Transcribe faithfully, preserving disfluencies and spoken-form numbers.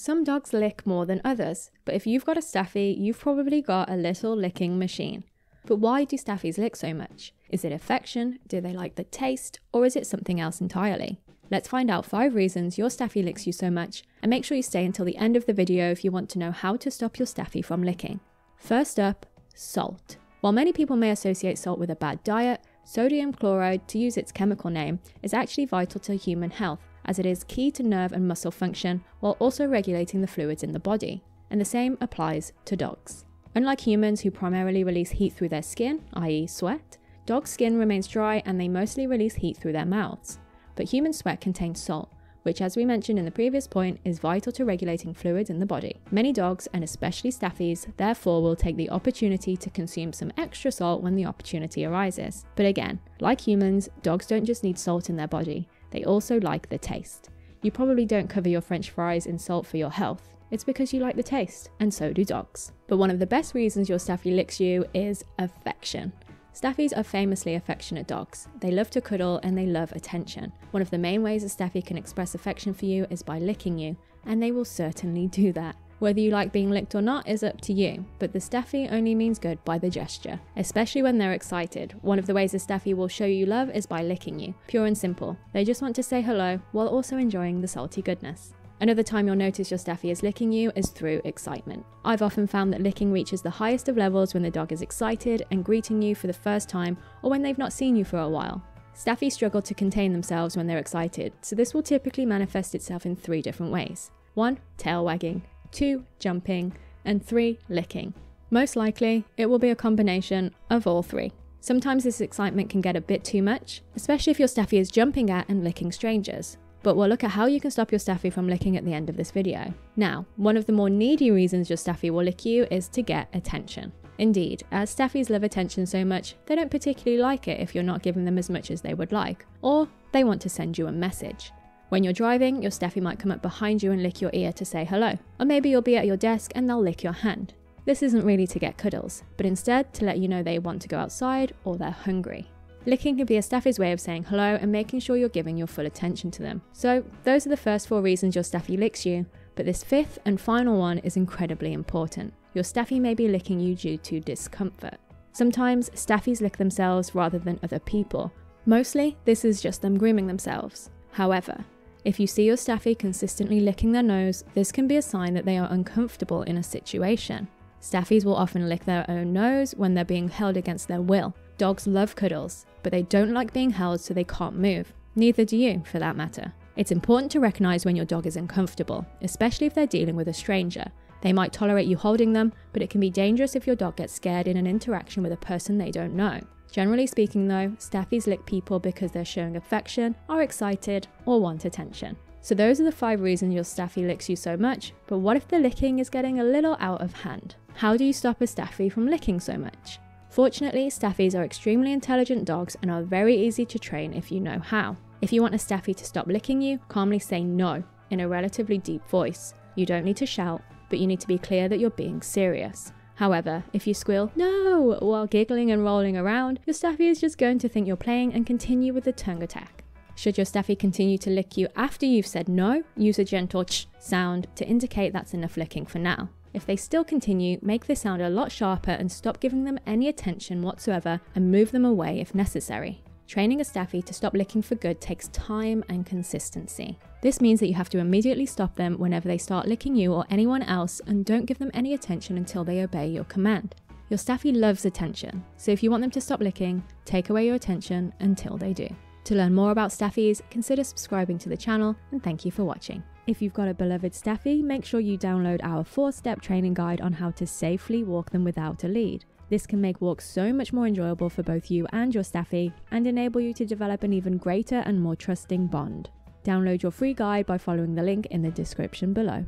Some dogs lick more than others, but if you've got a Staffy, you've probably got a little licking machine. But why do Staffies lick so much? Is it affection? Do they like the taste? Or is it something else entirely? Let's find out five reasons your Staffy licks you so much, and make sure you stay until the end of the video if you want to know how to stop your Staffy from licking. First up, salt. While many people may associate salt with a bad diet, sodium chloride, to use its chemical name, is actually vital to human health, as it is key to nerve and muscle function while also regulating the fluids in the body. And the same applies to dogs. Unlike humans who primarily release heat through their skin, that is sweat, dog skin remains dry and they mostly release heat through their mouths. But human sweat contains salt, which, as we mentioned in the previous point, is vital to regulating fluids in the body. Many dogs, and especially Staffies, therefore will take the opportunity to consume some extra salt when the opportunity arises. But again, like humans, dogs don't just need salt in their body, they also like the taste. You probably don't cover your French fries in salt for your health. It's because you like the taste, and so do dogs. But one of the best reasons your Staffy licks you is affection. Staffies are famously affectionate dogs. They love to cuddle and they love attention. One of the main ways a Staffy can express affection for you is by licking you, and they will certainly do that. Whether you like being licked or not is up to you, but the Staffy only means good by the gesture, especially when they're excited. One of the ways a Staffy will show you love is by licking you, pure and simple. They just want to say hello while also enjoying the salty goodness. Another time you'll notice your Staffy is licking you is through excitement. I've often found that licking reaches the highest of levels when the dog is excited and greeting you for the first time, or when they've not seen you for a while. Staffies struggle to contain themselves when they're excited, so this will typically manifest itself in three different ways. One, tail wagging. Two, jumping. And three, licking. Most likely, it will be a combination of all three. Sometimes this excitement can get a bit too much, especially if your Staffy is jumping at and licking strangers. But we'll look at how you can stop your Staffy from licking at the end of this video. Now, one of the more needy reasons your Staffy will lick you is to get attention. Indeed, as Staffies love attention so much, they don't particularly like it if you're not giving them as much as they would like, or they want to send you a message. When you're driving, your Staffy might come up behind you and lick your ear to say hello, or maybe you'll be at your desk and they'll lick your hand. This isn't really to get cuddles, but instead to let you know they want to go outside or they're hungry. Licking can be a Staffy's way of saying hello and making sure you're giving your full attention to them. So those are the first four reasons your Staffy licks you, but this fifth and final one is incredibly important. Your Staffy may be licking you due to discomfort. Sometimes Staffies lick themselves rather than other people. Mostly, this is just them grooming themselves. However, if you see your Staffy consistently licking their nose, this can be a sign that they are uncomfortable in a situation. Staffies will often lick their own nose when they're being held against their will. Dogs love cuddles, but they don't like being held, so they can't move. Neither do you, for that matter. It's important to recognize when your dog is uncomfortable, especially if they're dealing with a stranger. They might tolerate you holding them, but it can be dangerous if your dog gets scared in an interaction with a person they don't know. Generally speaking though, Staffies lick people because they're showing affection, are excited, or want attention. So those are the five reasons your Staffy licks you so much, but what if the licking is getting a little out of hand? How do you stop a Staffy from licking so much? Fortunately, Staffies are extremely intelligent dogs and are very easy to train if you know how. If you want a Staffy to stop licking you, calmly say no in a relatively deep voice. You don't need to shout, but you need to be clear that you're being serious. However, if you squeal no while giggling and rolling around, your Staffy is just going to think you're playing and continue with the tongue attack. Should your Staffy continue to lick you after you've said no, use a gentle ch sound to indicate that's enough licking for now. If they still continue, make this sound a lot sharper and stop giving them any attention whatsoever and move them away if necessary. Training a Staffy to stop licking for good takes time and consistency. This means that you have to immediately stop them whenever they start licking you or anyone else and don't give them any attention until they obey your command. Your Staffy loves attention, so if you want them to stop licking, take away your attention until they do. To learn more about Staffies, consider subscribing to the channel, and thank you for watching. If you've got a beloved Staffy, make sure you download our four-step training guide on how to safely walk them without a lead. This can make walks so much more enjoyable for both you and your Staffy, and enable you to develop an even greater and more trusting bond. Download your free guide by following the link in the description below.